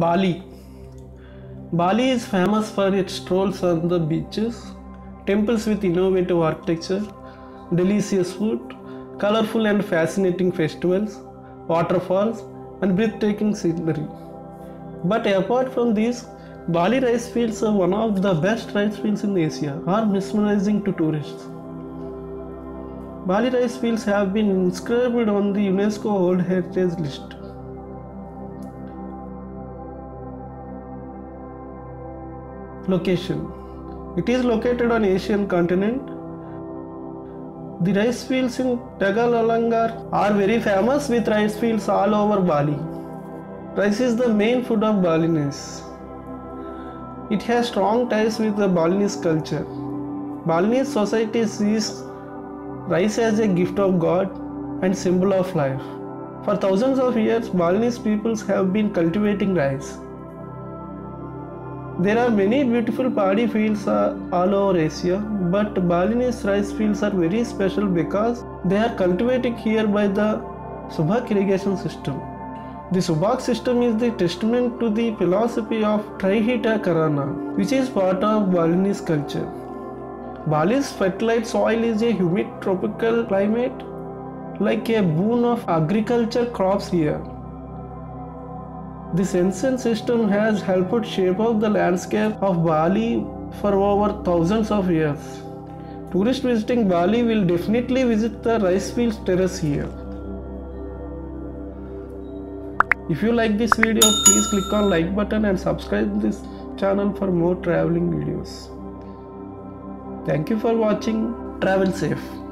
Bali is famous for its strolls on the beaches, temples with innovative architecture, delicious food, colorful and fascinating festivals, waterfalls and breathtaking scenery. But apart from these, Bali rice fields are one of the best rice fields in Asia, are mesmerizing to tourists. Bali rice fields have been inscribed on the UNESCO World Heritage List. Location. It is located on Asian continent. The rice fields in Tagalalangar are very famous with rice fields all over Bali. Rice is the main food of Balinese. It has strong ties with the Balinese culture. Balinese society sees rice as a gift of God and symbol of life. For thousands of years, Balinese peoples have been cultivating rice. There are many beautiful paddy fields all over Asia, but Balinese rice fields are very special because they are cultivated here by the subak irrigation system. The subak system is the testament to the philosophy of Tri Hita Karana, which is part of Balinese culture. Bali's fertilized soil is a humid tropical climate, like a boon of agriculture crops here. This ancient system has helped shape up the landscape of Bali for over thousands of years. Tourists visiting Bali will definitely visit the rice fields terrace here. If you like this video, please click on like button and subscribe this channel for more traveling videos. Thank you for watching. Travel safe.